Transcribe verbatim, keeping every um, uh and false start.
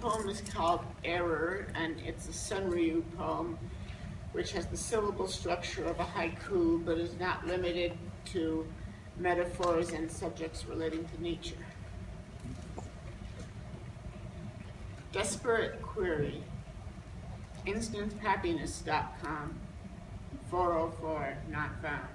poem is called Error, and it's a Senryu poem, which has the syllable structure of a haiku, but is not limited to metaphors and subjects relating to nature. Desperate Query, instant happiness dot com, four oh four, not found.